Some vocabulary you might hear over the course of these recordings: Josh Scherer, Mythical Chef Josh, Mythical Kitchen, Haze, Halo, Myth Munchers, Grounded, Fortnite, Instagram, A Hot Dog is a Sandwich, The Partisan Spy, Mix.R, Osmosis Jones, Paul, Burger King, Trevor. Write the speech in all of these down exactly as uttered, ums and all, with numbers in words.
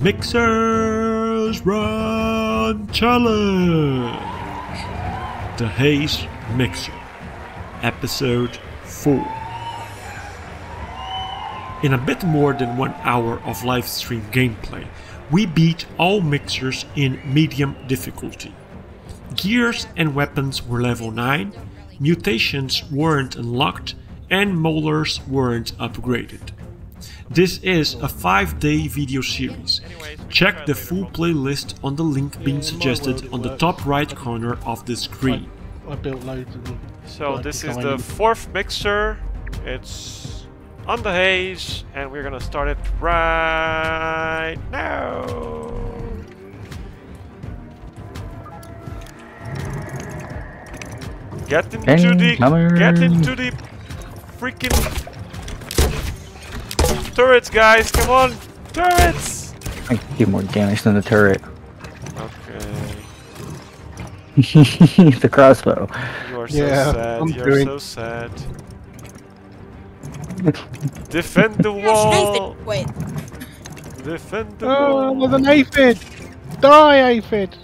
Mix.R's Run Challenge, the Haze Mixer, episode four. In a bit more than one hour of livestream gameplay, we beat all mixers in medium difficulty. Gears and weapons were level nine, mutations weren't unlocked, and molars weren't upgraded. This is a five day video series. Check the full playlist on the link being suggested on the top right corner of the screen. I built loads of them. So this is the fourth mixer. It's on the Haze and we're gonna start it right now. Get into the get into the freaking turrets, guys, come on! Turrets! I can do more damage than the turret. Okay. The crossbow. You are so yeah, sad, I'm you're doing... so sad. Defend the wall! Wait. Defend the oh, wall! Oh, with an aphid! Die, aphid!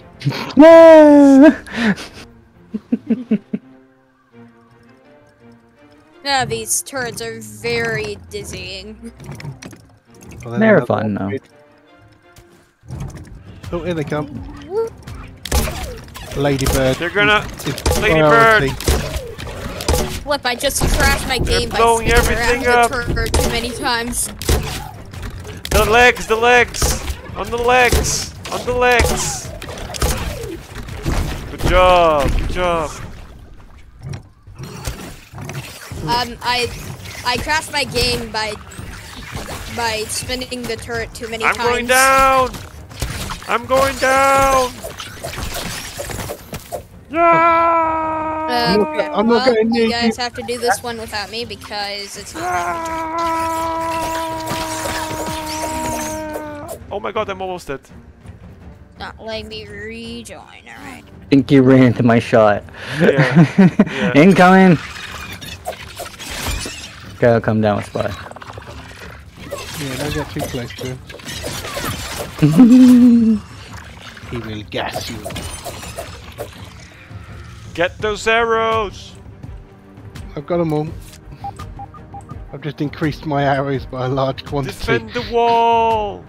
No, these turrets are very dizzying. Well, they're fun though. Oh, in they come. Ladybird. They're gonna. Ladybird! Flip, I just crashed my they're game by blowing everything up the too many times. The legs, the legs! On the legs! On the legs! Good job, good job. Um, I, I crashed my game by, by spinning the turret too many I'm times. I'm going down! I'm going down! Yeah! Uh, okay, I'm well, not going you guys have to do this one without me because it's not my turn. Oh my god, I'm almost dead. Not letting me rejoin, alright. I think you ran into my shot. Yeah. Yeah. Incoming! Okay, I'll come down with Spy. Yeah, don't get too close to him. He will gas you. Get those arrows! I've got them all. I've just increased my arrows by a large quantity. Defend the wall!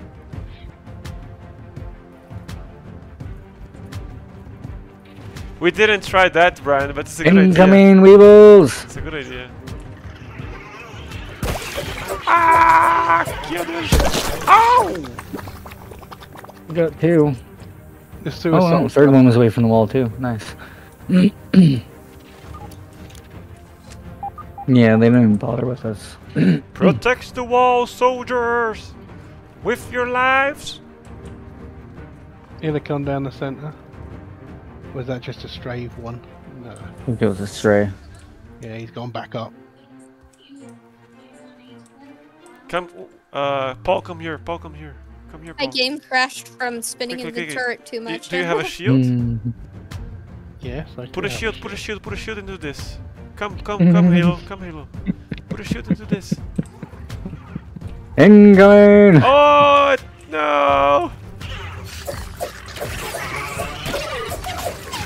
We didn't try that, Brian, but it's a good idea. Incoming weevils! It's a good idea. Ah! Kill this! Ow! We got two. The suicide. Oh, no, the third one was away from the wall too. Nice. Yeah, they didn't even bother with us. Protect the wall, soldiers, with your lives. Either come down the center. Was that just a stray one? No. I think it was a stray. Yeah, he's gone back up. Come, uh, Paul, come here, Paul, come here, come here, Paul. My game crashed from spinning click, in click, the click. turret too much. Do, do you have a shield? Mm. Yes, I do. Put a shield, put a shield, put a shield into this. Come, come, come, Halo, come, Halo. Put a shield into this. Engine! Oh, no!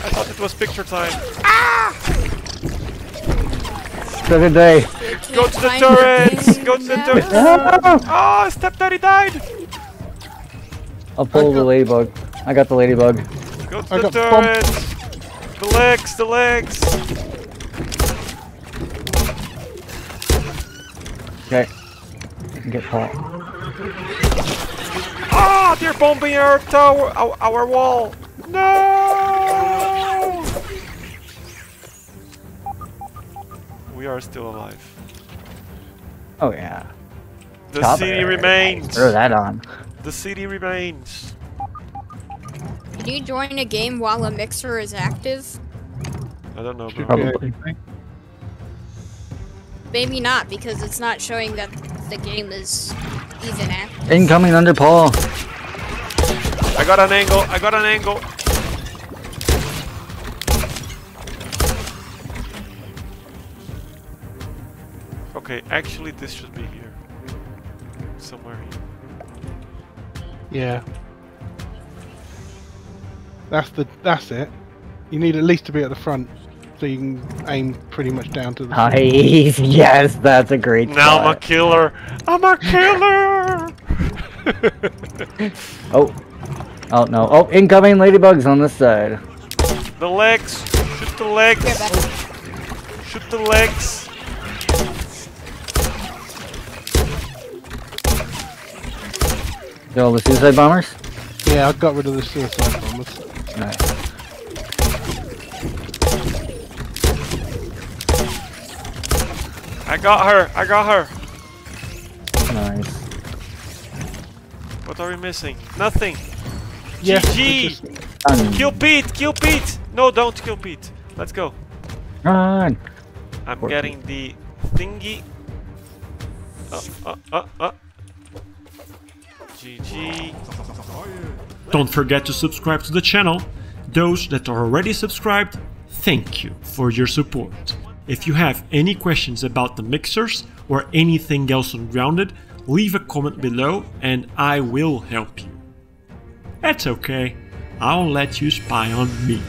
I thought it was picture time. Ah! Second day. Go to the turrets! Go to the turrets! Oh, stepdaddy died! I'll pull the ladybug. I got the ladybug. Go to the turrets! The legs, the legs! Okay. I can get caught. Ah, they're bombing our tower, our, our wall! No! We are still alive. Oh yeah. The Top city there. remains. Throw that on. The city remains. Can you join a game while a mixer is active? I don't know. Probably. Maybe not because it's not showing that the game is even active. Incoming under Paul. I got an angle. I got an angle. Okay, actually this should be here. Somewhere here. Yeah. That's the that's it. You need at least to be at the front, so you can aim pretty much down to the. Nice. Yes, that's a great. Now spot. I'm a killer. I'm a killer. Oh. Oh no. Oh, incoming ladybugs on this side. The legs. Shoot the legs. Oh. Shoot the legs. Got all the suicide bombers? Yeah, I got rid of the suicide bombers. Nice. I got her! I got her! Nice. What are we missing? Nothing! Yeah, G G! Just... Kill Pete! Kill Pete! No, don't kill Pete! Let's go! Run! I'm Fortnite. Getting the thingy. Oh, oh, oh, oh. G G. Don't forget to subscribe to the channel. Those that are already subscribed, thank you for your support. If you have any questions about the mixers or anything else on Grounded, leave a comment below and I will help you. That's okay, I'll let you spy on me.